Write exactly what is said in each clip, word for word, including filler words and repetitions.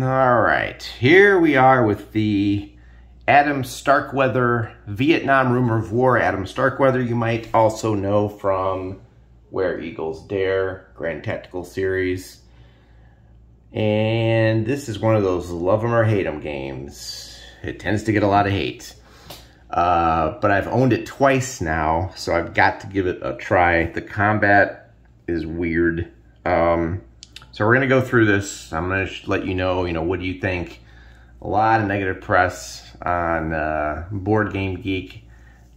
Alright, here we are with the Adam Starkweather, Vietnam Rumor of War. Adam Starkweather you might also know from Where Eagles Dare, Grand Tactical Series. And this is one of those love 'em or hate 'em games. It tends to get a lot of hate. Uh, but I've owned it twice now, so I've got to give it a try. The combat is weird. Um... So we're going to go through this. I'm going to let you know, you know, what do you think? A lot of negative press on uh, Board Game Geek.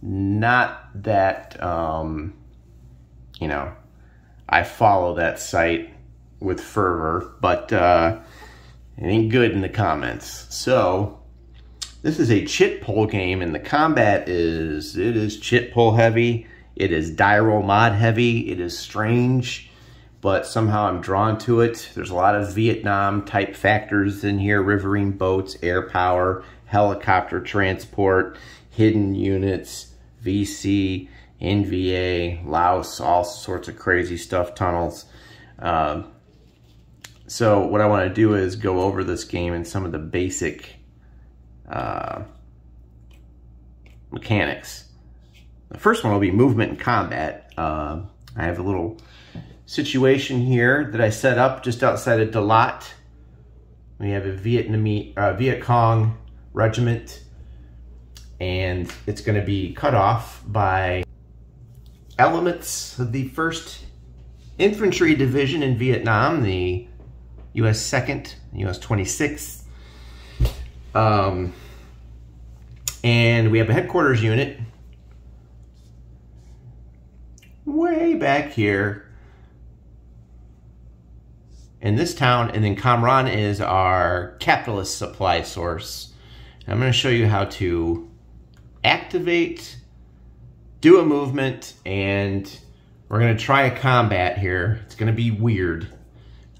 Not that, um, you know, I follow that site with fervor, but uh, it ain't good in the comments. So this is a chit pull game, and the combat is, it is chit pull heavy. It is die roll mod heavy. It is strange. But somehow I'm drawn to it. There's a lot of Vietnam-type factors in here. Riverine boats, air power, helicopter transport, hidden units, V C, N V A, Laos, all sorts of crazy stuff, tunnels. Um, so what I want to do is go over this game and some of the basic uh, mechanics. The first one will be movement and combat. Uh, I have a little situation here that I set up just outside of Da Lat. We have a Vietnamese, uh, Viet Cong regiment, and it's going to be cut off by elements of the first Infantry Division in Vietnam, the U S second, U S twenty-sixth. Um, and we have a headquarters unit way back here in this town, and then Cam Ranh is our capitalist supply source. And I'm going to show you how to activate, do a movement, and we're going to try a combat here. It's going to be weird,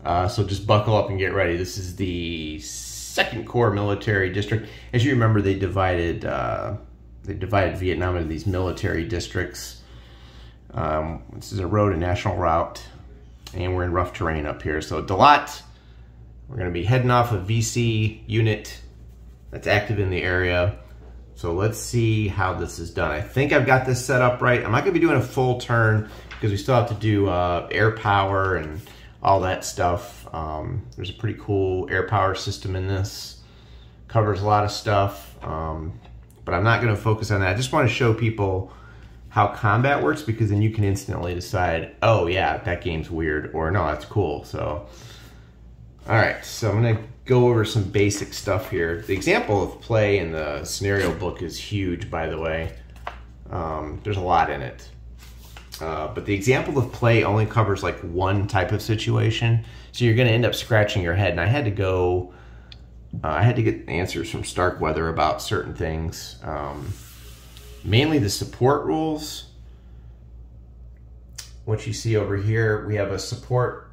uh, so just buckle up and get ready. This is the second Corps military district. As you remember, they divided uh, they divided Vietnam into these military districts. Um, this is a road, a national route. And we're in rough terrain up here. So Da Lat, we're going to be heading off a V C unit that's active in the area. So let's see how this is done. I think I've got this set up right. I'm not going to be doing a full turn because we still have to do uh, air power and all that stuff. Um, there's a pretty cool air power system in this. Covers a lot of stuff. Um, but I'm not going to focus on that. I just want to show people how combat works, because then you can instantly decide, oh yeah, that game's weird, or no, that's cool. So, all right, so I'm gonna go over some basic stuff here. The example of play in the scenario book is huge, by the way. Um, there's a lot in it. Uh, but the example of play only covers like one type of situation, so you're gonna end up scratching your head. And I had to go, uh, I had to get answers from Starkweather about certain things. Um, Mainly the support rules. What you see over here, we have a support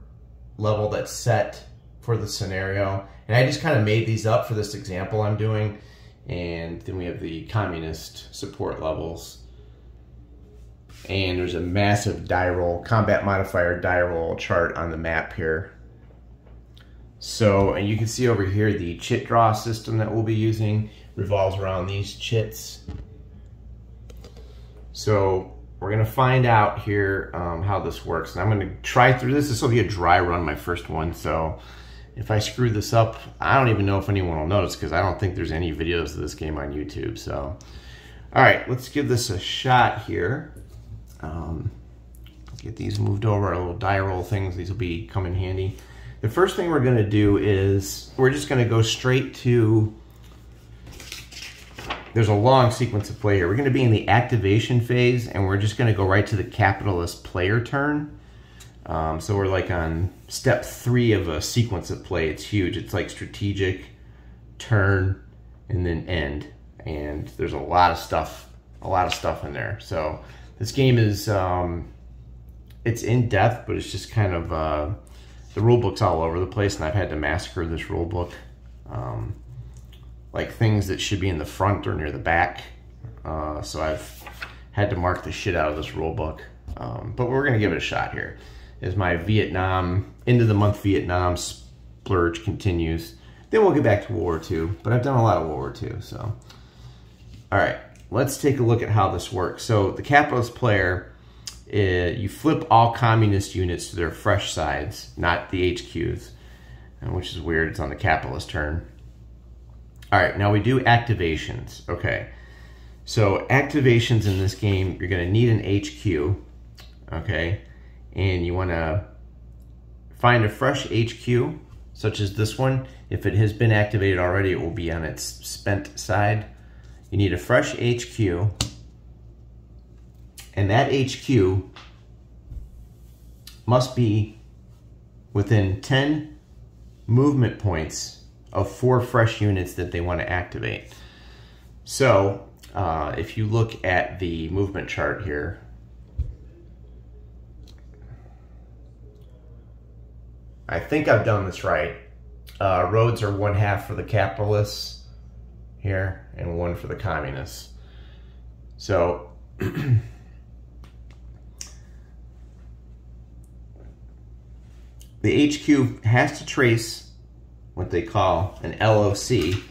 level that's set for the scenario. And I just kind of made these up for this example I'm doing. And then we have the communist support levels. And there's a massive die roll, combat modifier die roll chart on the map here. So, and you can see over here the chit draw system that we'll be using revolves around these chits. So we're going to find out here um, how this works. And I'm going to try through this. This will be a dry run, my first one. So if I screw this up, I don't even know if anyone will notice, because I don't think there's any videos of this game on YouTube. So, all right, let's give this a shot here. Um, get these moved over, our little die roll things. These will be come in handy. The first thing we're going to do is we're just going to go straight to... There's a long sequence of play here. We're going to be in the activation phase, and we're just going to go right to the capitalist player turn. Um, so we're like on step three of a sequence of play. It's huge. It's like strategic, turn, and then end. And there's a lot of stuff, a lot of stuff in there. So this game is, um, it's in depth, but it's just kind of, uh, the rule book's all over the place, and I've had to massacre this rule book. Um, like things that should be in the front or near the back. Uh, so I've had to mark the shit out of this rule book. Um, but we're gonna give it a shot here. As my Vietnam, end of the month Vietnam splurge continues. Then we'll get back to World War Two, but I've done a lot of World War Two, so. All right, let's take a look at how this works. So the capitalist player, uh, you flip all communist units to their fresh sides, not the H Qs, which is weird, it's on the capitalist turn. All right, now we do activations, okay. So activations in this game, you're gonna need an H Q, okay? And you wanna find a fresh H Q, such as this one. If it has been activated already, it will be on its spent side. You need a fresh H Q, and that H Q must be within ten movement points of four fresh units that they want to activate. So uh, if you look at the movement chart here, I think I've done this right. Uh, roads are one half for the capitalists here and one for the communists. So the H Q has to trace what they call an L O C.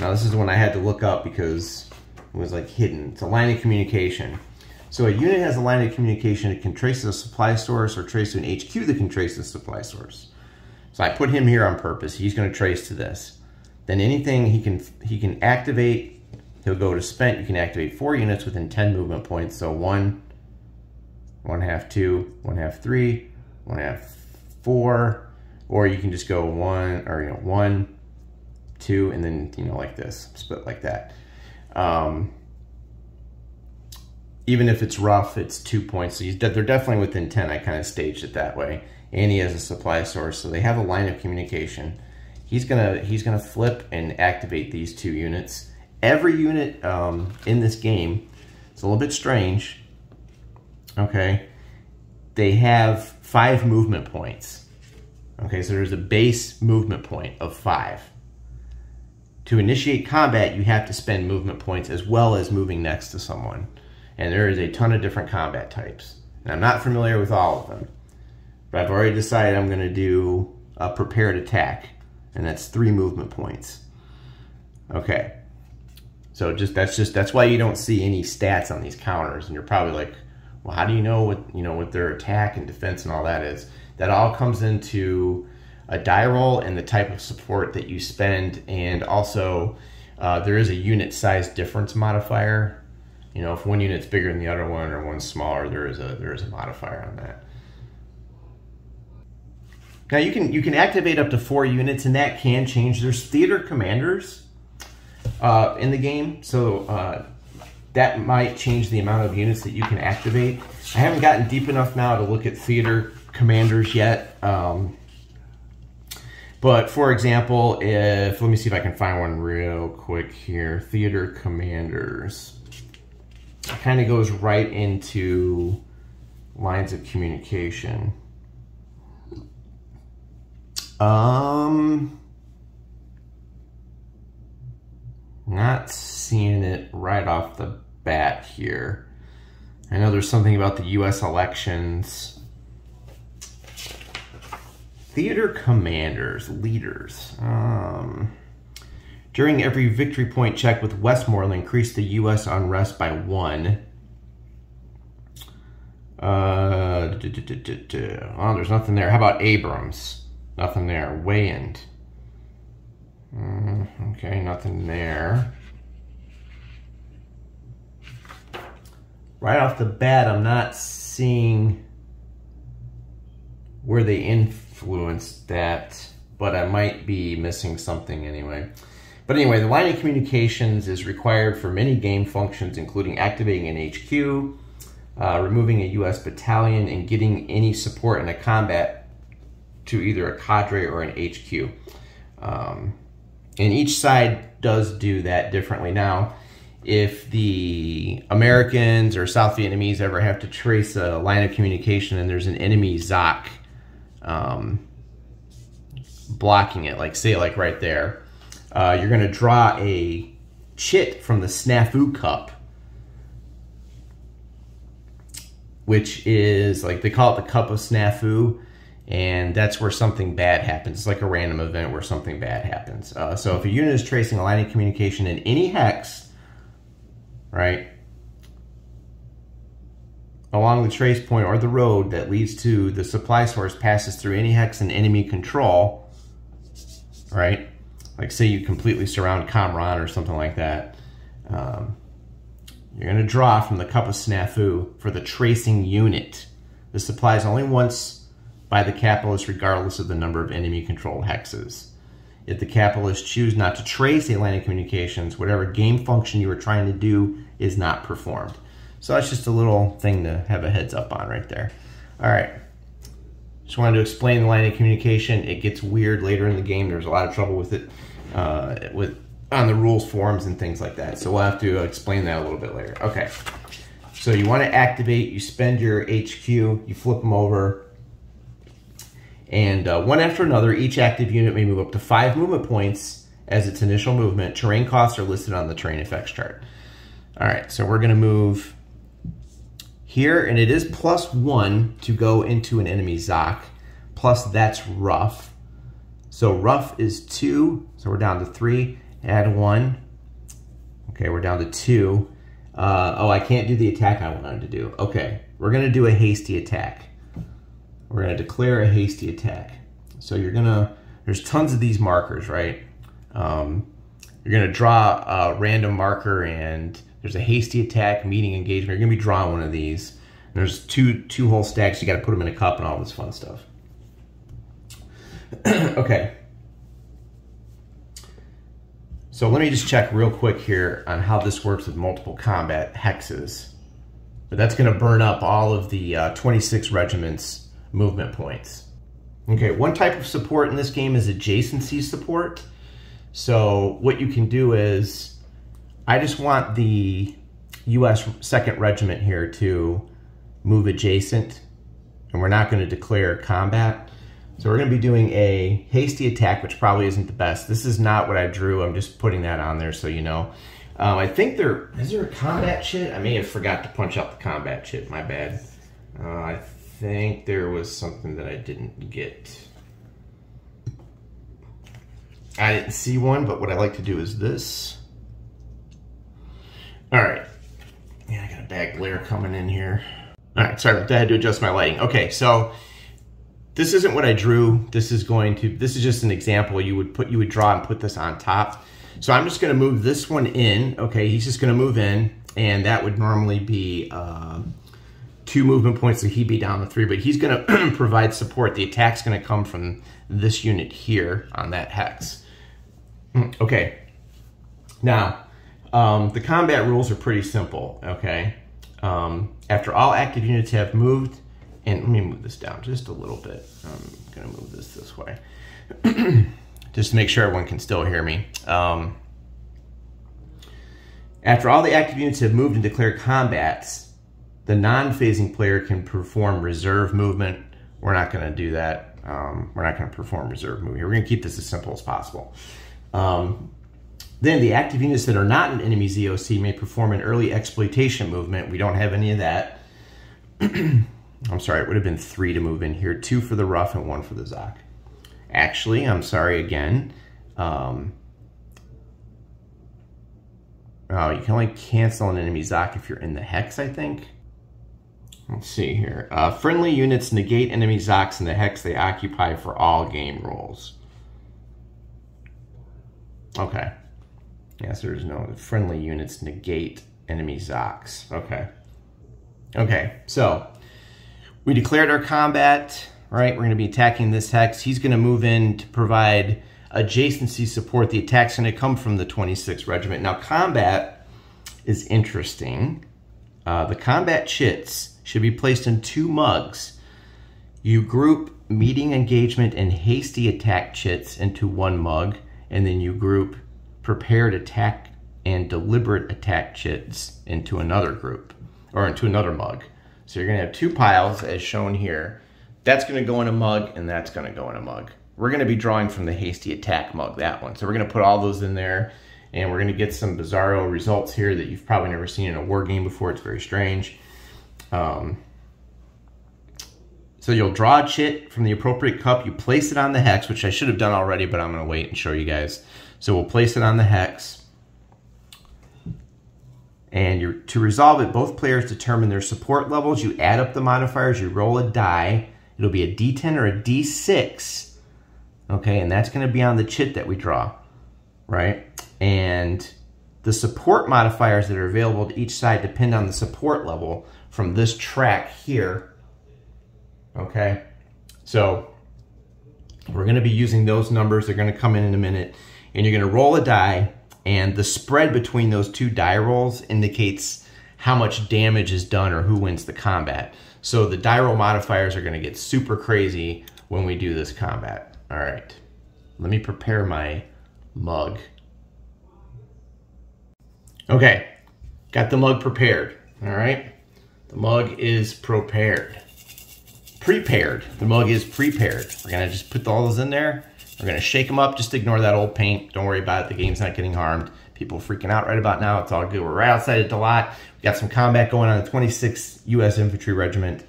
Now this is one I had to look up because it was like hidden. It's a line of communication. So a unit has a line of communication that can trace to a supply source or trace to an H Q that can trace to a supply source. So I put him here on purpose. He's going to trace to this. Then anything he can he can activate, he'll go to spent. You can activate four units within ten movement points. So one, one half two, one half three, one half four, or you can just go one or you know one, two, and then you know like this, split like that. Um, even if it's rough, it's two points. So he's de they're definitely within ten. I kind of staged it that way. And he has a supply source, so they have a line of communication. He's gonna he's gonna flip and activate these two units. Every unit um, in this game, it's a little bit strange. Okay, they have five movement points. Okay, so there's a base movement point of five. To initiate combat, you have to spend movement points as well as moving next to someone. And there is a ton of different combat types. And I'm not familiar with all of them. But I've already decided I'm going to do a prepared attack, and that's three movement points. Okay, so just that's just that's why you don't see any stats on these counters, and you're probably like, well, how do you know what you know what their attack and defense and all that is? That all comes into a die roll and the type of support that you spend, and also uh, there is a unit size difference modifier. You know, if one unit's bigger than the other one or one's smaller, there is a there is a modifier on that. Now you can you can activate up to four units, and that can change. There's theater commanders uh, in the game, so uh, that might change the amount of units that you can activate. I haven't gotten deep enough now to look at theater commanders yet, um, but for example, if let me see if I can find one real quick here. Theater commanders, it kind of goes right into lines of communication. Um, not seeing it right off the bat here. I know there's something about the U S elections. Theater commanders, leaders. Um, during every victory point check with Westmoreland, increase the U S unrest by one. Uh, da, da, da, da, da. Oh, there's nothing there. How about Abrams? Nothing there. Weigh-in. Mm, okay, nothing there. Right off the bat, I'm not seeing where they influenced that, but I might be missing something anyway. But anyway, the line of communications is required for many game functions, including activating an H Q, uh, removing a U S battalion, and getting any support in a combat to either a cadre or an H Q. Um, and each side does do that differently. Now, if the Americans or South Vietnamese ever have to trace a line of communication and there's an enemy Z O C um, blocking it, like say like right there, uh, you're gonna draw a chit from the snafu cup, which is like, they call it the cup of snafu. and that's where something bad happens. It's like a random event where something bad happens. Uh, so if a unit is tracing a line of communication in any hex, right, along the trace point or the road that leads to the supply source passes through any hex in enemy control, right? Like say you completely surround Cam Ranh or something like that. Um, you're going to draw from the Cup of Snafu for the tracing unit. This applies only once by the capitalist regardless of the number of enemy controlled hexes. If the capitalists choose not to trace a line of communications, whatever game function you were trying to do is not performed. So that's just a little thing to have a heads up on right there. All right. Just wanted to explain the line of communication. It gets weird later in the game. There's a lot of trouble with it uh, with on the rules forums and things like that. So we'll have to explain that a little bit later. Okay. So you want to activate. You spend your H Q. You flip them over. And uh, one after another, each active unit may move up to five movement points as its initial movement. Terrain costs are listed on the terrain effects chart. All right. So we're going to move here, and it is plus one to go into an enemy Zoc, plus that's rough. So rough is two, so we're down to three, add one. Okay, we're down to two. Uh, oh, I can't do the attack I wanted to do. Okay, we're gonna do a hasty attack. We're gonna declare a hasty attack. So you're gonna, there's tons of these markers, right? Um, you're gonna draw a random marker and there's a hasty attack, meeting engagement. You're going to be drawing one of these. And there's two two whole stacks. You got to put them in a cup and all this fun stuff. Okay. So let me just check real quick here on how this works with multiple combat hexes. But that's going to burn up all of the uh, twenty-six regiments movement points. Okay, one type of support in this game is adjacency support. So what you can do is, I just want the U S second Regiment here to move adjacent, and we're not going to declare combat. So we're going to be doing a hasty attack, which probably isn't the best. This is not what I drew. I'm just putting that on there so you know. Um, I think there... Is there a combat chit? I may have forgot to punch out the combat chit. My bad. Uh, I think there was something that I didn't get. I didn't see one, but what I like to do is this. All right, yeah, I got a bad glare coming in here. All right, sorry about that, I had to adjust my lighting. Okay, so this isn't what I drew. This is going to, this is just an example. You would put, you would draw and put this on top. So I'm just gonna move this one in. Okay, he's just gonna move in, and that would normally be uh, two movement points, so he'd be down to three, but he's gonna provide support. The attack's gonna come from this unit here on that hex. Okay, now, Um, the combat rules are pretty simple, okay? Um, after all active units have moved, and let me move this down just a little bit. I'm gonna move this this way. Just to make sure everyone can still hear me. Um, after all the active units have moved and declared combats, the non-phasing player can perform reserve movement. We're not gonna do that. Um, we're not gonna perform reserve movement. We're gonna keep this as simple as possible. Um, Then the active units that are not in enemy Z O C may perform an early exploitation movement. We don't have any of that. I'm sorry, it would have been three to move in here. Two for the rough and one for the Zoc. Actually, I'm sorry again. Um, oh, you can only cancel an enemy Zoc if you're in the hex, I think. Let's see here. Uh, friendly units negate enemy Zocs in the hex they occupy for all game rules. Okay. Yes, there's no friendly units negate enemy Zocs. Okay. Okay, so we declared our combat, right? We're going to be attacking this hex. He's going to move in to provide adjacency support. The attack's going to come from the twenty-sixth Regiment. Now, combat is interesting. Uh, the combat chits should be placed in two mugs. You group meeting engagement and hasty attack chits into one mug, and then you group prepared attack and deliberate attack chits into another group or into another mug. So you're going to have two piles as shown here. That's going to go in a mug and that's going to go in a mug. We're going to be drawing from the hasty attack mug, that one. So we're going to put all those in there and we're going to get some bizarro results here that you've probably never seen in a war game before. It's very strange. Um, So you'll draw a chit from the appropriate cup. You place it on the hex, which I should have done already, but I'm going to wait and show you guys. So we'll place it on the hex. And you're, to resolve it, both players determine their support levels. You add up the modifiers. You roll a die. It'll be a D ten or a D six. Okay, and that's going to be on the chit that we draw, right? And the support modifiers that are available to each side depend on the support level from this track here, okay? So we're going to be using those numbers. They're going to come in in a minute. And you're going to roll a die, and the spread between those two die rolls indicates how much damage is done or who wins the combat. So the die roll modifiers are going to get super crazy when we do this combat. All right, let me prepare my mug. Okay, got the mug prepared, all right? The mug is prepared. Prepared, the mug is prepared. We're gonna just put all those in there. We're gonna shake them up, just ignore that old paint. Don't worry about it, the game's not getting harmed. People are freaking out right about now, it's all good. We're right outside of Da Lat. We got some combat going on. The twenty-sixth U S Infantry Regiment.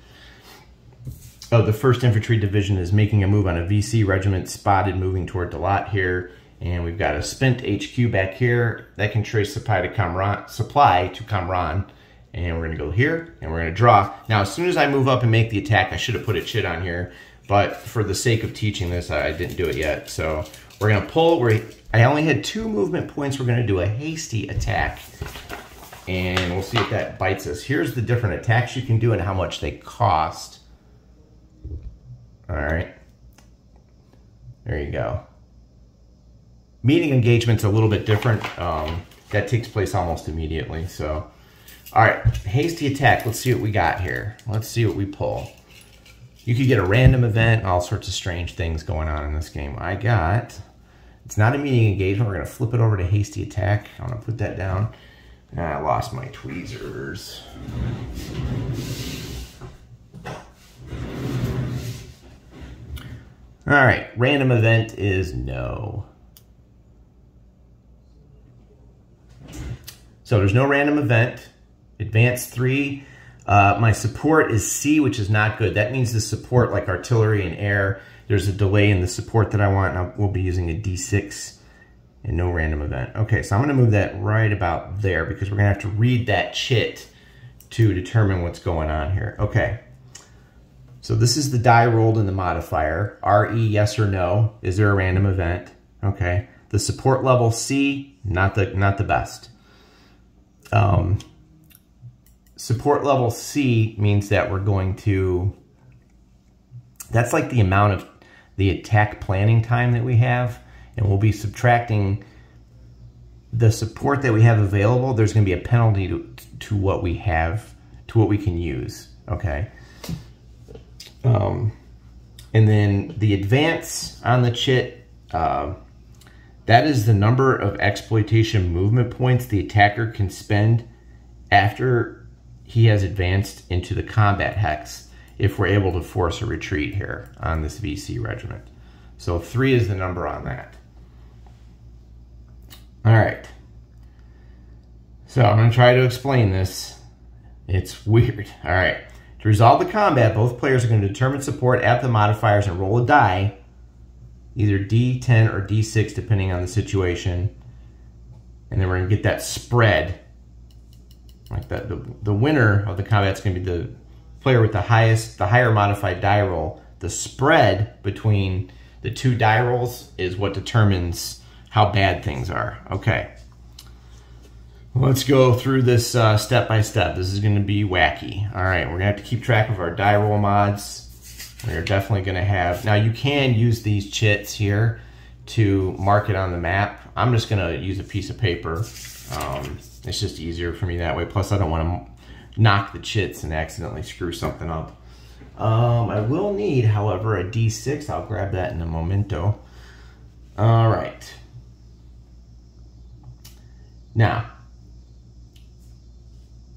So the first Infantry Division is making a move on a V C regiment spotted moving toward Da Lat here. And we've got a spent H Q back here that can trace supply to Cam Ranh, supply to Cam Ranh. And we're going to go here and we're going to draw. Now, as soon as I move up and make the attack, I should have put a chit on here. But for the sake of teaching this, I didn't do it yet. So we're going to pull. We're, I only had two movement points. We're going to do a hasty attack. And we'll see if that bites us. Here's the different attacks you can do and how much they cost. All right, there you go. Meeting engagement's a little bit different. Um, that takes place almost immediately, so. All right, hasty attack. Let's see what we got here. Let's see what we pull. You could get a random event, all sorts of strange things going on in this game. I got, it's not a meeting engagement. We're gonna flip it over to hasty attack. I'm gonna put that down. Ah, I lost my tweezers. All right, random event is no. So there's no random event. Advance three. Uh, my support is C, which is not good. That means the support, like artillery and air, there's a delay in the support that I want. And we'll be using a D six and no random event. Okay, so I'm going to move that right about there because we're going to have to read that chit to determine what's going on here. Okay. So this is the die rolled in the modifier. R E, yes or no. Is there a random event? Okay. The support level C, not the not the best. Um, support level C means that we're going to, that's like the amount of the attack planning time that we have. And we'll be subtracting the support that we have available. There's going to be a penalty to, to what we have, to what we can use. Okay. Um, and then the advance on the chit, uh, that is the number of exploitation movement points the attacker can spend after he has advanced into the combat hex if we're able to force a retreat here on this V C regiment. So three is the number on that. All right. So I'm going to try to explain this. It's weird. All right. To resolve the combat, both players are going to determine support, add the modifiers, and roll a die, either D ten or D six, depending on the situation. And then we're going to get that spread. Like that, the, the winner of the combat is going to be the player with the highest, the higher modified die roll. The spread between the two die rolls is what determines how bad things are. Okay. Let's go through this uh, step by step. This is going to be wacky. All right, we're going to have to keep track of our die roll mods. We're definitely going to have... Now, you can use these chits here to mark it on the map. I'm just going to use a piece of paper. Um, it's just easier for me that way. Plus, I don't want to knock the chits and accidentally screw something up. Um, I will need, however, a D six. I'll grab that in a momento. All right. Now...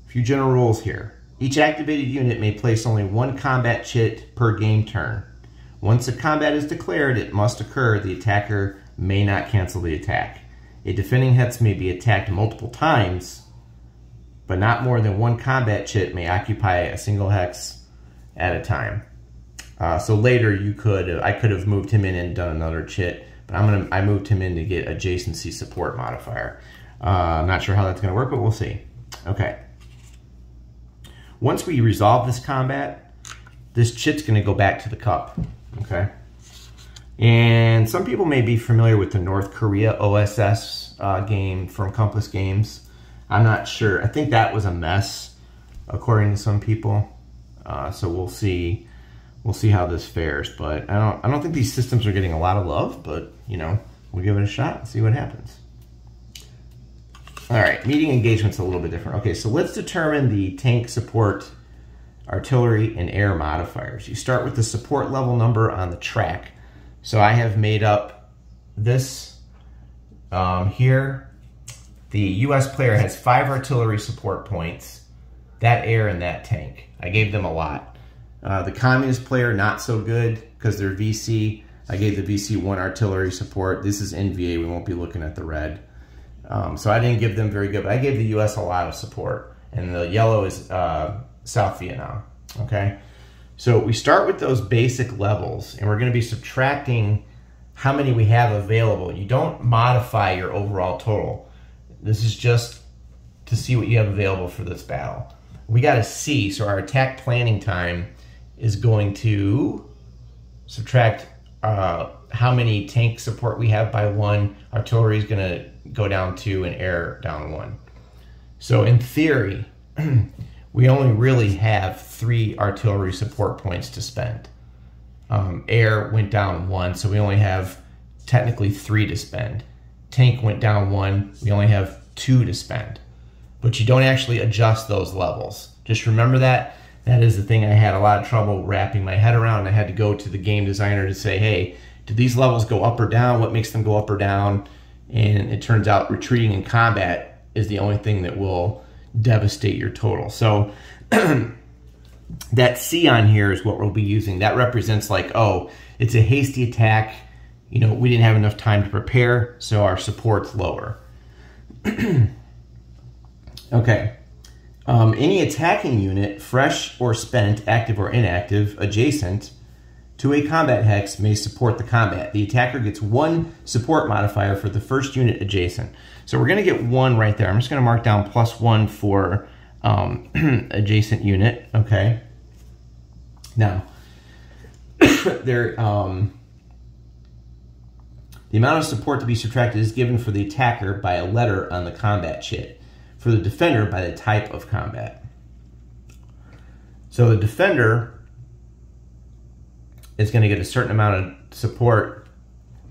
Few general rules here. Each activated unit may place only one combat chit per game turn. Once a combat is declared, it must occur. The attacker may not cancel the attack. A defending hex may be attacked multiple times, but not more than one combat chit may occupy a single hex at a time. Uh, so later you could, I could have moved him in and done another chit, but I'm gonna, I moved him in to get adjacency support modifier. Uh, I'm not sure how that's gonna work, but we'll see. Okay. Once we resolve this combat, this chit's gonna go back to the cup, okay? And some people may be familiar with the North Korea O S S uh, game from Compass Games. I'm not sure, I think that was a mess, according to some people. Uh, so we'll see. We'll see how this fares, but I don't I don't think these systems are getting a lot of love, but you know, we'll give it a shot and see what happens. All right, meeting engagement's a little bit different. Okay, so let's determine the tank support, artillery, and air modifiers. You start with the support level number on the track. So I have made up this um, here. The U S player has five artillery support points, that air and that tank. I gave them a lot. Uh, the communist player, not so good because they're V C. I gave the V C one artillery support. This is N V A. We won't be looking at the red. Um, so I didn't give them very good, but I gave the U S a lot of support. And the yellow is uh, South Vietnam, okay? So we start with those basic levels, and we're going to be subtracting how many we have available. You don't modify your overall total. This is just to see what you have available for this battle. We got a C, so our attack planning time is going to subtract uh, how many tank support we have by one. Artillery is gonna go down two and air down one. So in theory, we only really have three artillery support points to spend. Um, air went down one, so we only have technically three to spend. Tank went down one, we only have two to spend. But you don't actually adjust those levels. Just remember that. That is the thing I had a lot of trouble wrapping my head around. I had to go to the game designer to say, hey, do these levels go up or down? What makes them go up or down? And it turns out retreating in combat is the only thing that will devastate your total. So that C on here is what we'll be using. That represents like, oh, it's a hasty attack. You know, we didn't have enough time to prepare, so our support's lower. Okay. Um, any attacking unit, fresh or spent, active or inactive, adjacent to a combat hex may support the combat. The attacker gets one support modifier for the first unit adjacent. So we're going to get one right there. I'm just going to mark down plus one for um, adjacent unit. Okay. Now, there, um, the amount of support to be subtracted is given for the attacker by a letter on the combat chit. For the defender by the type of combat. So the defender is going to get a certain amount of support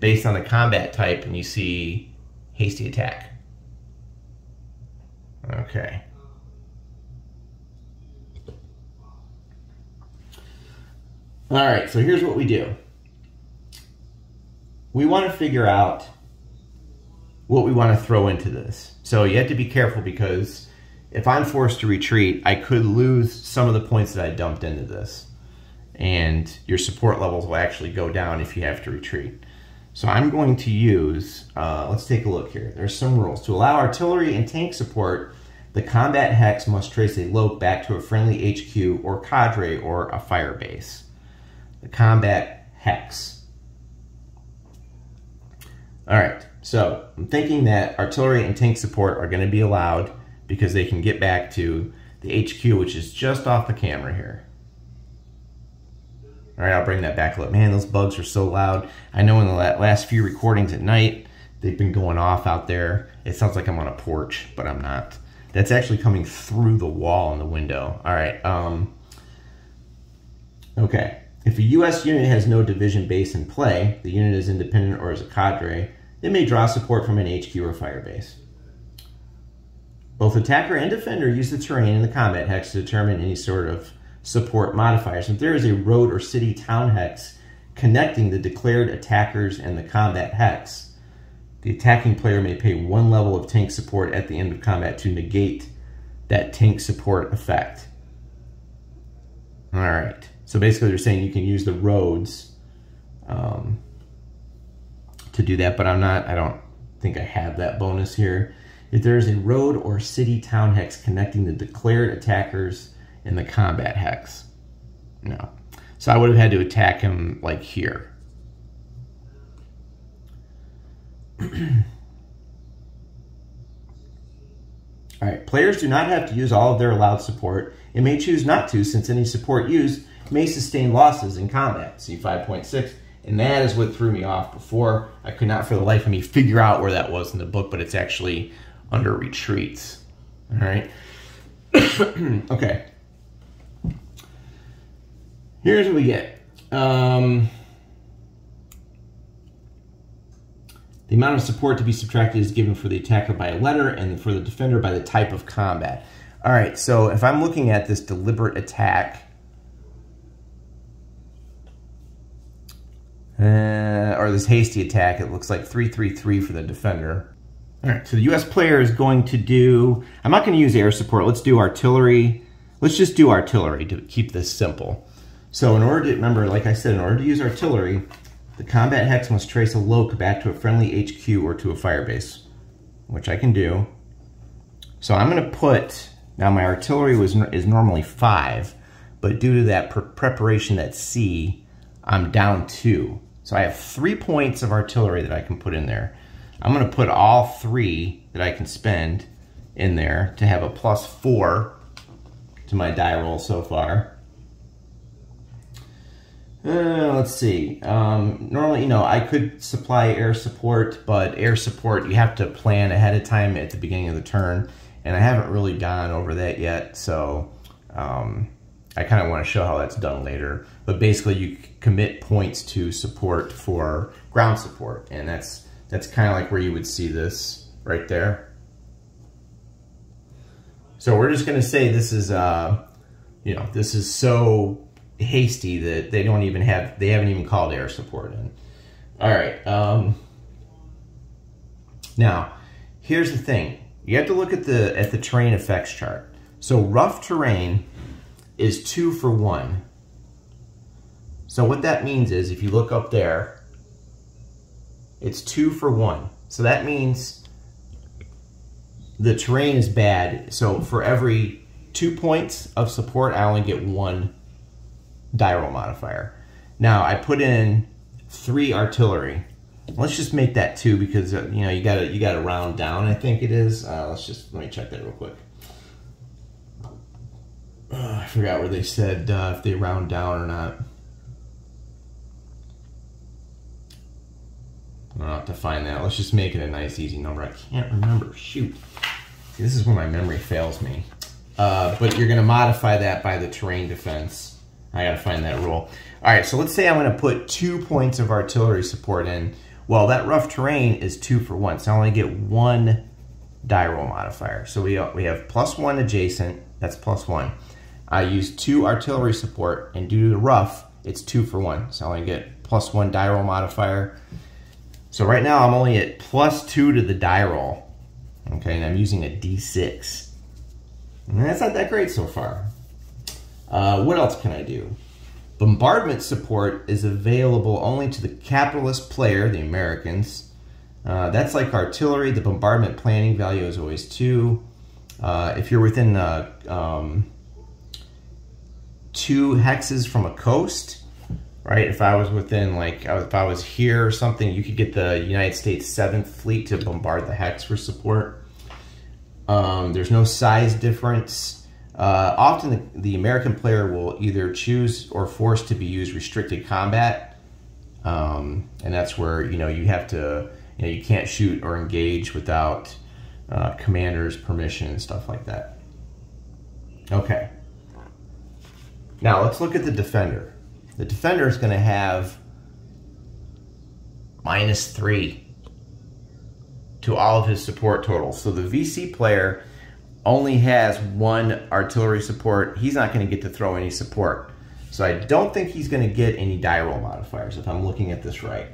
based on the combat type, and you see hasty attack. Okay. All right, so here's what we do. We want to figure out what we want to throw into this. So you have to be careful, because if I'm forced to retreat, I could lose some of the points that I dumped into this, and your support levels will actually go down if you have to retreat. So I'm going to use, uh, let's take a look here. There's some rules. To allow artillery and tank support, the combat hex must trace a lope back to a friendly H Q or cadre or a fire base. The combat hex. All right. So I'm thinking that artillery and tank support are going to be allowed because they can get back to the H Q, which is just off the camera here. All right, I'll bring that back up. Man, those bugs are so loud. I know in the last few recordings at night, they've been going off out there. It sounds like I'm on a porch, but I'm not. That's actually coming through the wall in the window. All right. Um, okay. If a U S unit has no division base in play, the unit is independent or is a cadre, it may draw support from an H Q or firebase. Both attacker and defender use the terrain in the combat hex to determine any sort of support modifiers. If there is a road or city town hex connecting the declared attackers and the combat hex, the attacking player may pay one level of tank support at the end of combat to negate that tank support effect. All right. So basically they're saying you can use the roads um, to do that, but I'm not, I don't think I have that bonus here. If there is a road or city town hex connecting the declared attackers and the combat hex. No. So I would have had to attack him like here. All right, players do not have to use all of their allowed support and may choose not to, since any support used may sustain losses in combat. See five point six, and that is what threw me off before. I could not for the life of me figure out where that was in the book, but it's actually under retreats. All right. Okay. Here's what we get. Um, the amount of support to be subtracted is given for the attacker by a letter and for the defender by the type of combat. All right, so if I'm looking at this deliberate attack, uh, or this hasty attack, it looks like three three three for the defender. All right, so the U S player is going to do, I'm not going to use air support. Let's do artillery. Let's just do artillery to keep this simple. So in order to, remember, like I said, in order to use artillery, the combat hex must trace a L O C back to a friendly H Q or to a firebase, which I can do. So I'm going to put, now my artillery was, is normally five, but due to that pre preparation at C, I'm down two. So I have three points of artillery that I can put in there. I'm going to put all three that I can spend in there to have a plus four to my die roll so far. Uh, let's see. Um, normally, you know, I could supply air support, but air support, you have to plan ahead of time at the beginning of the turn. And I haven't really gone over that yet, so um, I kind of want to show how that's done later. But basically, you commit points to support for ground support, and that's That's kind of like where you would see this right there. So we're just going to say this is, uh, you know, this is so hasty that they don't even have, they haven't even called air support in. All right. Um, now, here's the thing. You have to look at the at the terrain effects chart. So rough terrain is two for one. So what that means is if you look up there, it's two for one. So that means the terrain is bad. So for every two points of support, I only get one die roll modifier. Now I put in three artillery. Let's just make that two because you know you gotta you gotta round down. I think it is. Uh, let's just let me check that real quick. Uh, I forgot where they said uh, if they round down or not. I don't have to find that. Let's just make it a nice, easy number. I can't remember. Shoot. See, this is where my memory fails me. Uh, but you're going to modify that by the terrain defense. I got to find that rule. All right, so let's say I'm going to put two points of artillery support in. Well, that rough terrain is two for one, so I only get one die roll modifier. So we, we have plus one adjacent. That's plus one. I use two artillery support, and due to the rough, it's two for one. So I only get plus one die roll modifier. So right now I'm only at plus two to the die roll, okay, and I'm using a D six. And that's not that great so far. Uh, what else can I do? Bombardment support is available only to the capitalist player, the Americans. Uh, that's like artillery. The bombardment planning value is always two. Uh, if you're within uh, um, two hexes from a coast, right? If I was within, like, if I was here or something, you could get the United States seventh Fleet to bombard the hex for support. Um, there's no size difference. Uh, often the, the American player will either choose or force to be used restricted combat. Um, and that's where, you know, you have to, you know, you can't shoot or engage without uh, commander's permission and stuff like that. Okay. Now let's look at the defender. The defender is going to have minus three to all of his support totals. So the V C player only has one artillery support. He's not going to get to throw any support. So I don't think he's going to get any die roll modifiers if I'm looking at this right.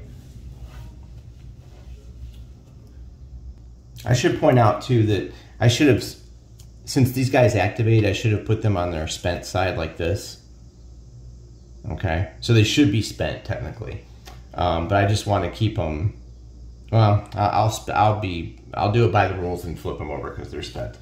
I should point out too that I should have, since these guys activate, I should have put them on their spent side like this. Okay, so they should be spent technically, um, but I just want to keep them. Well, I'll I'll be I'll do it by the rules and flip them over because they're spent.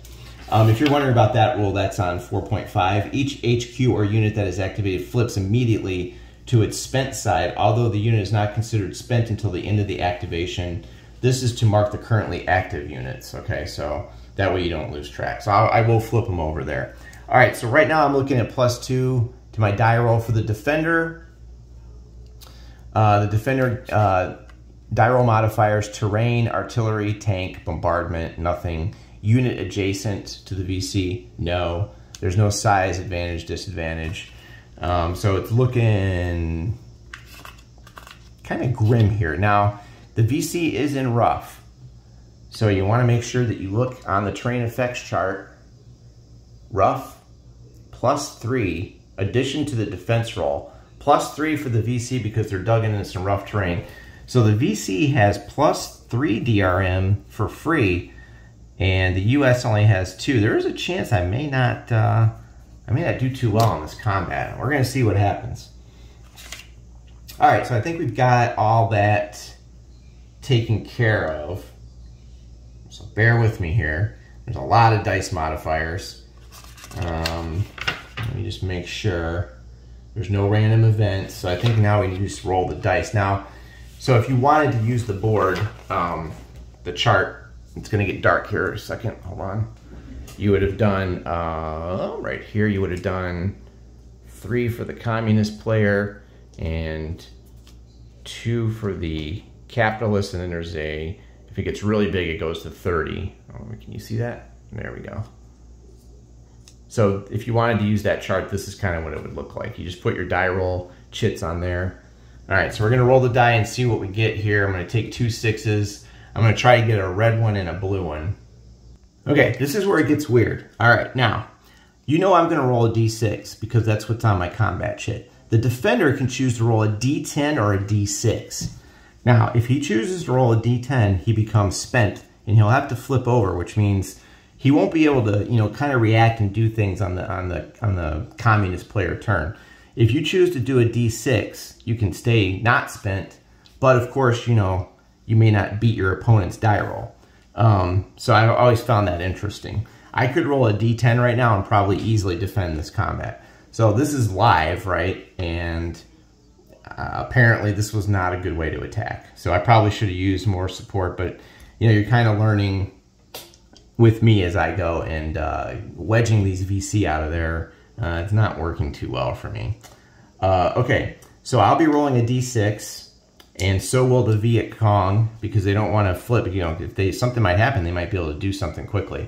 Um, if you're wondering about that rule, that's on four point five. Each H Q or unit that is activated flips immediately to its spent side, although the unit is not considered spent until the end of the activation. This is to mark the currently active units, okay? So that way you don't lose track. So I'll, I will flip them over there. All right, so right now I'm looking at plus two to my die roll for the Defender. Uh, the Defender uh, die roll modifiers, terrain, artillery, tank, bombardment, nothing. Unit adjacent to the V C, no. There's no size advantage, disadvantage. Um, so it's looking kind of grim here. Now, the V C is in rough, so you want to make sure that you look on the terrain effects chart. Rough, plus three, addition to the defense roll, plus three for the V C because they're dug into some rough terrain. So the V C has plus three D R M for free, and the U S only has two. There is a chance I may not, uh, I may not do too well in this combat. We're going to see what happens. All right, so I think we've got all that taken care of, so bear with me here. There's a lot of dice modifiers. Um, let me just make sure there's no random events. So I think now we need to just roll the dice. Now, so if you wanted to use the board, um, the chart, it's gonna get dark here in a second, hold on. You would have done, uh, right here, you would have done three for the communist player and two for the capitalist, and then there's a, if it gets really big, it goes to thirty. Oh, can you see that? There we go. So if you wanted to use that chart, this is kind of what it would look like. You just put your die roll chits on there. All right, so we're gonna roll the die and see what we get here. I'm gonna take two sixes. I'm gonna try to get a red one and a blue one. Okay, this is where it gets weird. All right, now, you know I'm gonna roll a D six because that's what's on my combat chit. The defender can choose to roll a D ten or a D six. Now, if he chooses to roll a D ten, he becomes spent, and he'll have to flip over, which means he won't be able to, you know, kind of react and do things on the on the on the communist player turn. If you choose to do a D six, you can stay not spent, but of course, you know, you may not beat your opponent's die roll. Um, so I've always found that interesting. I could roll a D ten right now and probably easily defend this combat. So this is live, right? And Uh, apparently this was not a good way to attack. So I probably should have used more support, but you know, you're kind of learning with me as I go, and uh, wedging these V C out of there, uh, it's not working too well for me. Uh, okay, so I'll be rolling a D six, and so will the Viet Cong, because they don't want to flip. You know, if they something might happen, they might be able to do something quickly.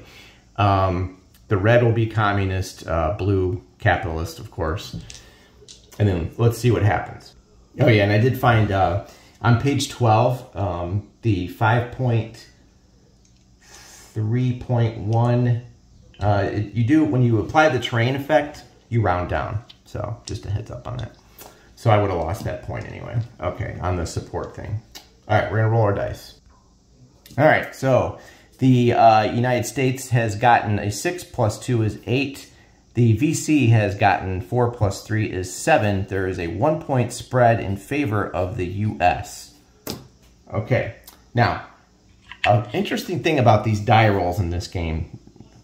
Um, the red will be communist, uh, blue capitalist, of course. And then let's see what happens. Oh yeah, and I did find uh, on page twelve, um, the five point three point one, uh, it, you do, when you apply the terrain effect, you round down. So just a heads up on that. So I would have lost that point anyway. Okay, on the support thing. All right, we're gonna roll our dice. All right, so the uh, United States has gotten a six plus two is eight. The V C has gotten four plus three is seven. There is a one point spread in favor of the U S. Okay, now, an interesting thing about these die rolls in this game,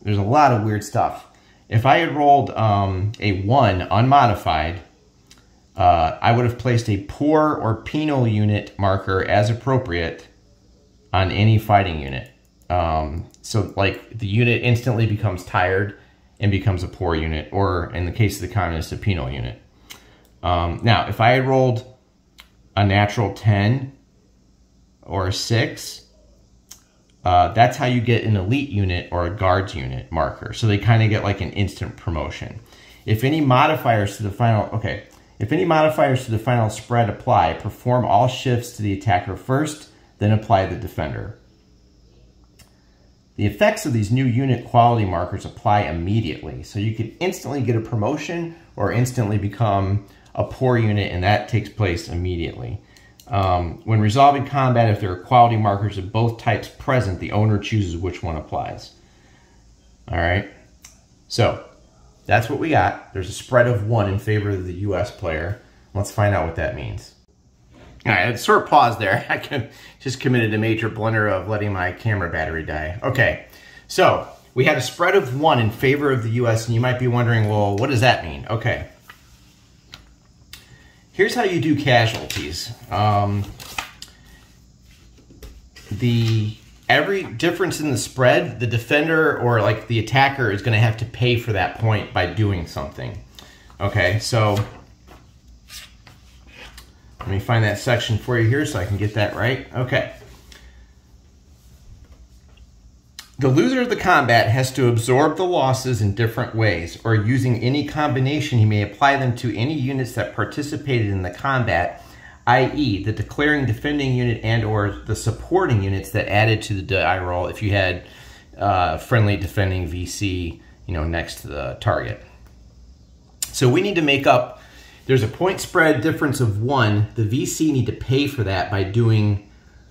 there's a lot of weird stuff. If I had rolled um, a one unmodified, uh, I would have placed a poor or penal unit marker as appropriate on any fighting unit. Um, so like the unit instantly becomes tired and becomes a poor unit, or in the case of the communists, a penal unit. Um, now, if I had rolled a natural ten or a six, uh, that's how you get an elite unit or a guards unit marker. So they kind of get like an instant promotion. If any modifiers to the final, okay, if any modifiers to the final spread apply, perform all shifts to the attacker first, then apply the defender. The effects of these new unit quality markers apply immediately. So you could instantly get a promotion or instantly become a poor unit, and that takes place immediately. Um, when resolving combat, if there are quality markers of both types present, the owner chooses which one applies. All right, so that's what we got. There's a spread of one in favor of the U S player. Let's find out what that means. All right, I'd sort of pause there. I just committed a major blunder of letting my camera battery die. Okay, so We had a spread of one in favor of the U S, and you might be wondering, well, what does that mean? Okay. Here's how you do casualties. Um, the every difference in the spread, the defender or like the attacker is going to have to pay for that point by doing something. Okay, so let me find that section for you here so I can get that right. Okay. The loser of the combat has to absorb the losses in different ways, or using any combination, he may apply them to any units that participated in the combat, that is the declaring defending unit and or the supporting units that added to the die roll if you had uh, friendly defending V C, you know, next to the target. So we need to make up, there's a point spread difference of one, the V C need to pay for that by doing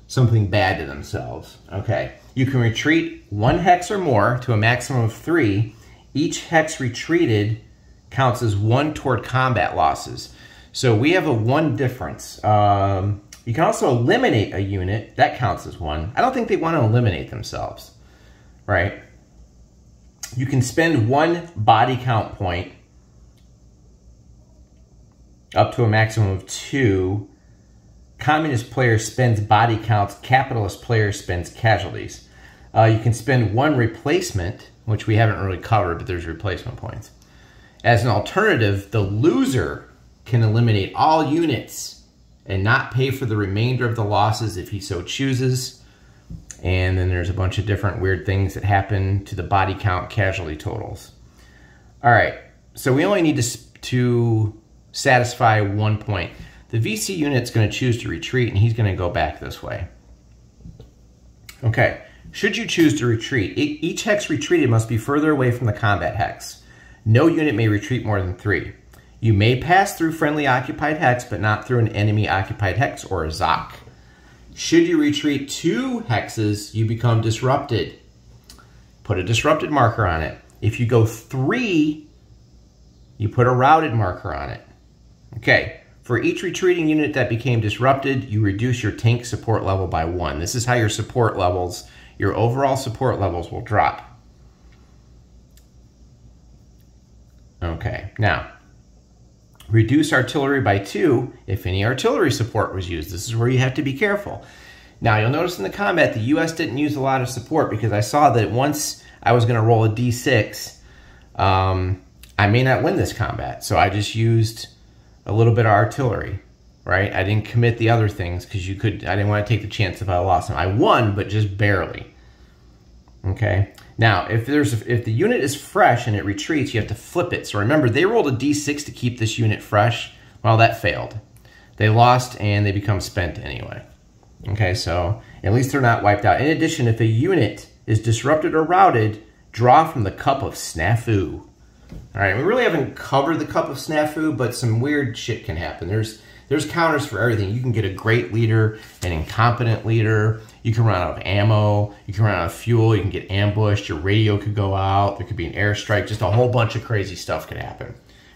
something bad to themselves, okay? You can retreat one hex or more to a maximum of three. Each hex retreated counts as one toward combat losses. So we have a one difference. Um, you can also eliminate a unit. That counts as one. I don't think they want to eliminate themselves, right? You can spend one body count point up to a maximum of two. Communist player spends body counts. Capitalist player spends casualties. Uh, you can spend one replacement, which we haven't really covered, but there's replacement points. As an alternative, the loser can eliminate all units and not pay for the remainder of the losses if he so chooses. And then there's a bunch of different weird things that happen to the body count casualty totals. All right, so we only need to, to satisfy one point. The V C unit's going to choose to retreat, and he's going to go back this way. Okay. Should you choose to retreat, each hex retreated must be further away from the combat hex. No unit may retreat more than three. You may pass through friendly occupied hex, but not through an enemy occupied hex or a Z O C. Should you retreat two hexes, you become disrupted. Put a disrupted marker on it. If you go three, you put a routed marker on it. Okay. For each retreating unit that became disrupted, you reduce your tank support level by one. This is how your support levels Your overall support levels will drop. Okay, now, reduce artillery by two if any artillery support was used. This is where you have to be careful. Now, you'll notice in the combat, the U S didn't use a lot of support because I saw that once I was gonna roll a D six, um, I may not win this combat. So I just used a little bit of artillery. Right? I didn't commit the other things because you could, I didn't want to take the chance if I lost them. I won, but just barely. Okay. Now, if there's, if the unit is fresh and it retreats, you have to flip it. So remember, they rolled a D six to keep this unit fresh. Well, that failed. They lost and they become spent anyway. Okay. So at least they're not wiped out. In addition, if a unit is disrupted or routed, draw from the cup of snafu. All right. We really haven't covered the cup of snafu, but some weird shit can happen. There's, There's counters for everything. You can get a great leader, an incompetent leader. You can run out of ammo. You can run out of fuel. You can get ambushed. Your radio could go out. There could be an airstrike. Just a whole bunch of crazy stuff could happen.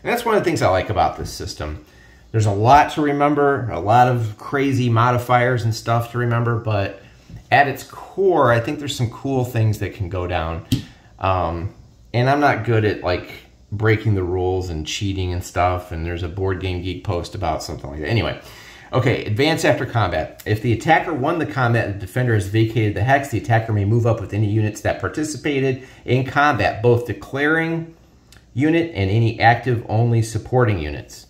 And that's one of the things I like about this system. There's a lot to remember, a lot of crazy modifiers and stuff to remember, but at its core, I think there's some cool things that can go down. Um, and I'm not good at, like, breaking the rules and cheating and stuff, and there's a Board Game Geek post about something like that. Anyway, okay, advance after combat. If the attacker won the combat and the defender has vacated the hex, the attacker may move up with any units that participated in combat, both declaring unit and any active only supporting units.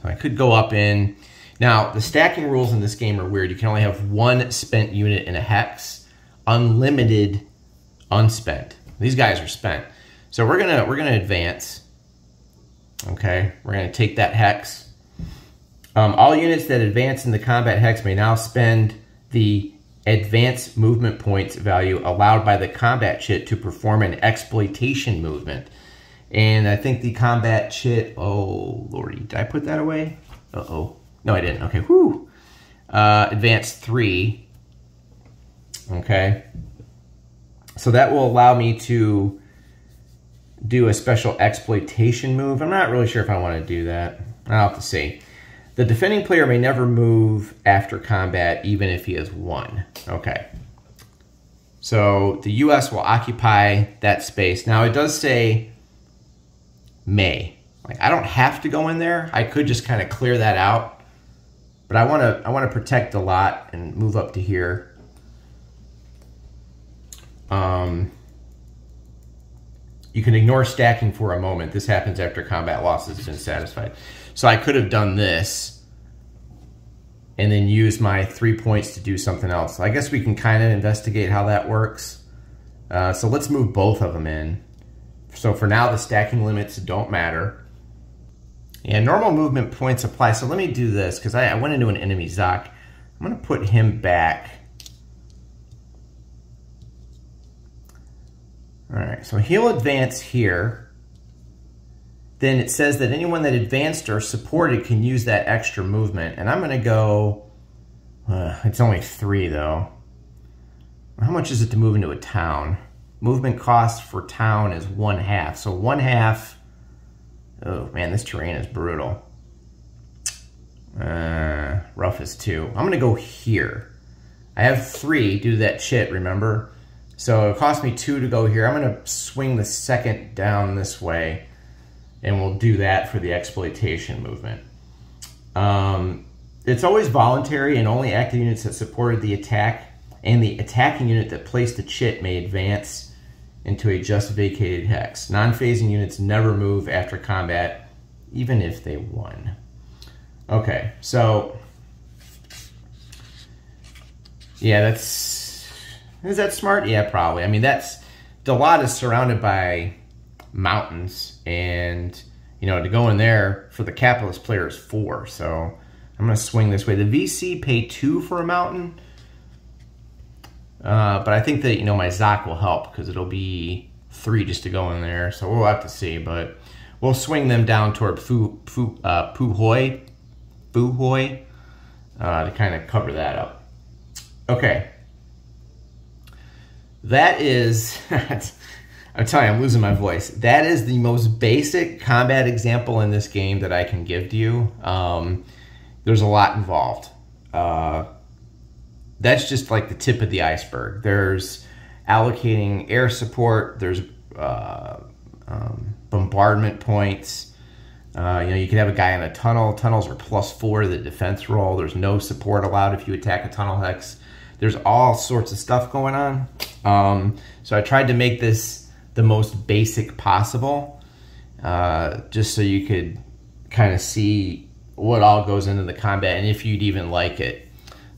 So I could go up in... Now, the stacking rules in this game are weird. You can only have one spent unit in a hex, unlimited unspent. These guys are spent. So we're gonna we're gonna advance. Okay, we're gonna take that hex. Um, all units that advance in the combat hex may now spend the advance movement points value allowed by the combat chit to perform an exploitation movement. And I think the combat chit. Oh lordy, did I put that away? Uh oh, no I didn't. Okay, whoo. Uh, advance three. Okay. So that will allow me to do a special exploitation move. I'm not really sure if I want to do that. I'll have to see. The defending player may never move after combat, even if he has won. Okay. So the U S will occupy that space. Now it does say may. Like, I don't have to go in there. I could just kind of clear that out. But I want to I want to protect the lot and move up to here. Um, you can ignore stacking for a moment. This happens after combat losses has been satisfied. So I could have done this and then used my three points to do something else. So I guess we can kind of investigate how that works. Uh, so let's move both of them in. So for now, the stacking limits don't matter. And normal movement points apply. So let me do this, because I, I went into an enemy Zoc. I'm going to put him back. All right, so he'll advance here. Then it says that anyone that advanced or supported can use that extra movement. And I'm going to go... Uh, it's only three, though. How much is it to move into a town? Movement cost for town is one half. So one half... Oh, man, this terrain is brutal. Uh, rough is two. I'm going to go here. I have three due to that chit, remember? So it cost me two to go here. I'm going to swing the second down this way, and we'll do that for the exploitation movement. Um, it's always voluntary, and only active units that supported the attack and the attacking unit that placed the chit may advance into a just vacated hex. Non-phasing units never move after combat, even if they won. Okay, so yeah, that's, is that smart? Yeah, probably. I mean, that's, Da Lat is surrounded by mountains, and you know, to go in there for the capitalist player is four. So I'm gonna swing this way. The V C pay two for a mountain. Uh, but I think that, you know, my Zoc will help, because it'll be three just to go in there. So we'll have to see, but we'll swing them down toward Phu, Phu, uh, Phu Hoai, Phu Hoai, uh, to kind of cover that up. Okay. That is, I'm telling you, I'm losing my voice. That is the most basic combat example in this game that I can give to you. Um, there's a lot involved. Uh, That's just like the tip of the iceberg. There's allocating air support. There's uh, um, bombardment points. Uh, you know, you can have a guy in a tunnel. Tunnels are plus four to the defense roll. There's no support allowed if you attack a tunnel hex. There's all sorts of stuff going on. Um, so I tried to make this the most basic possible, uh, just so you could kind of see what all goes into the combat and if you'd even like it.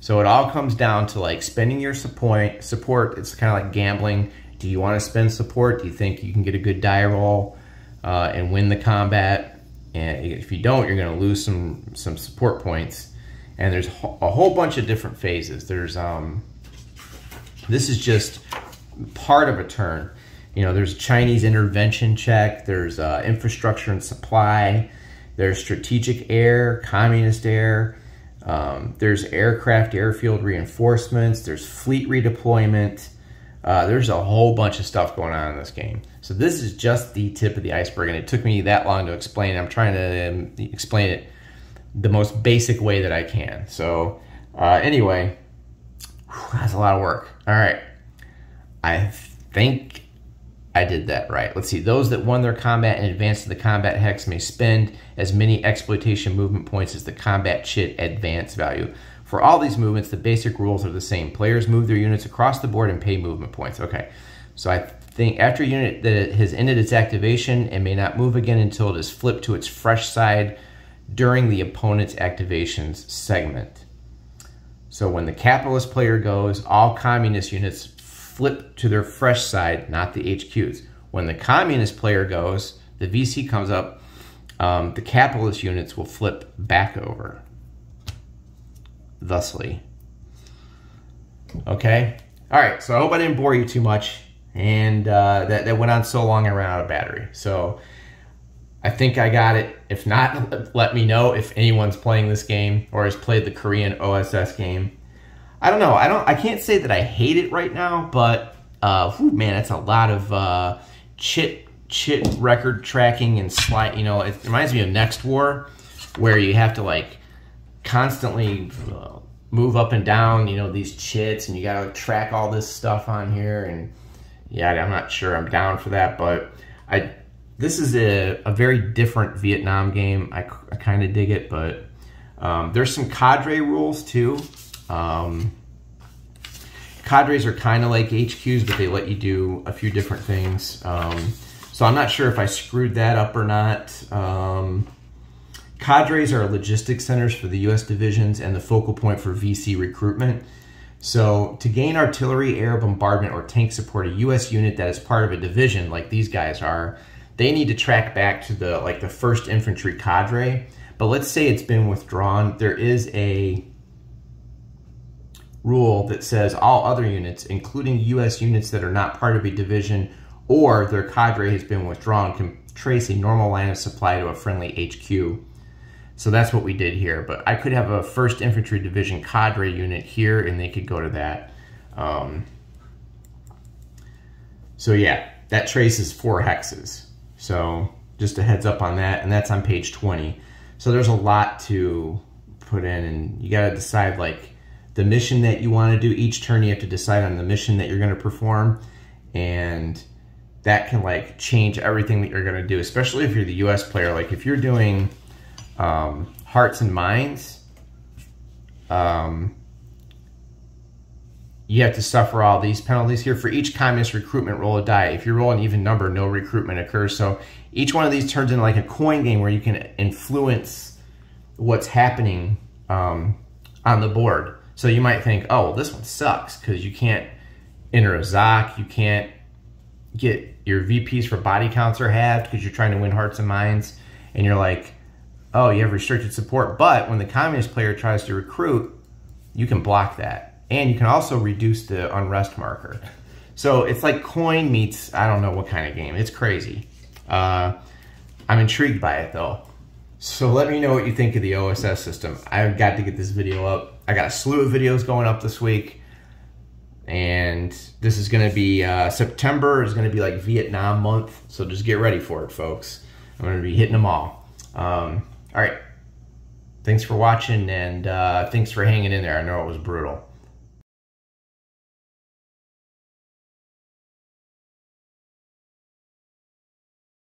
So it all comes down to like spending your support. Support, it's kind of like gambling. Do you want to spend support? Do you think you can get a good die roll uh, and win the combat? And if you don't, you're going to lose some some support points. And there's a whole bunch of different phases. There's um, this is just part of a turn. You know, there's Chinese intervention check. There's uh, infrastructure and supply. There's strategic air, communist air. Um, there's aircraft, airfield reinforcements, there's fleet redeployment. Uh, there's a whole bunch of stuff going on in this game. So this is just the tip of the iceberg, and it took me that long to explain. I'm trying to um, explain it the most basic way that I can. So uh, anyway, whew, that's a lot of work. All right. I think I did that right. Let's see. Those that won their combat and advanced to the combat hex may spend as many exploitation movement points as the combat chit advance value. For all these movements, the basic rules are the same. Players move their units across the board and pay movement points. Okay. So I think after a unit that has ended its activation and may not move again until it is flipped to its fresh side during the opponent's activations segment. So when the capitalist player goes, all communist units flip to their fresh side, not the H Qs. When the communist player goes, the V C comes up, um, the capitalist units will flip back over. Thusly. Okay? All right, so I hope I didn't bore you too much, and uh, that, that went on so long I ran out of battery. So I think I got it. If not, let me know if anyone's playing this game or has played the Korean O S S game. I don't know. I don't. I can't say that I hate it right now, but uh, whew, man, it's a lot of uh, chit chit record tracking and slide. You know, it reminds me of Next War, where you have to like constantly uh, move up and down, you know, these chits, and you got to track all this stuff on here. And yeah, I'm not sure I'm down for that, but I this is a, a very different Vietnam game. I, I kind of dig it, but um, there's some cadre rules too. Um, cadres are kind of like H Qs, but they let you do a few different things. Um, so I'm not sure if I screwed that up or not. Um, Cadres are logistics centers for the U S divisions and the focal point for V C recruitment. So to gain artillery, air bombardment, or tank support, a U S unit that is part of a division, like these guys are, they need to track back to the like the first Infantry Cadre. But let's say it's been withdrawn. There is a rule that says all other units, including U S units that are not part of a division or their cadre has been withdrawn, can trace a normal line of supply to a friendly H Q. So that's what we did here, but I could have a first Infantry Division cadre unit here and they could go to that. Um, so yeah, that traces four hexes. So just a heads up on that, and that's on page twenty. So there's a lot to put in, and you gotta decide like the mission that you wanna do. Each turn you have to decide on the mission that you're gonna perform, and that can like change everything that you're gonna do, especially if you're the U S player. Like if you're doing Um, hearts and minds, um, you have to suffer all these penalties here. For each communist recruitment, roll a die. If you roll an even number, no recruitment occurs. So each one of these turns into like a coin game where you can influence what's happening um, on the board. So you might think, oh, well, this one sucks because you can't enter a Zoc, you can't get your V Ps for body counts are halved because you're trying to win hearts and minds, and you're like, oh, you have restricted support. But when the communist player tries to recruit, you can block that. And you can also reduce the unrest marker. So it's like coin meets, I don't know what kind of game. It's crazy. Uh, I'm intrigued by it though. So let me know what you think of the O S S system. I've got to get this video up. I got a slew of videos going up this week. And this is gonna be, uh, September is gonna be like Vietnam month. So just get ready for it, folks. I'm gonna be hitting them all. Um, All right, thanks for watching, and uh, thanks for hanging in there. I know it was brutal.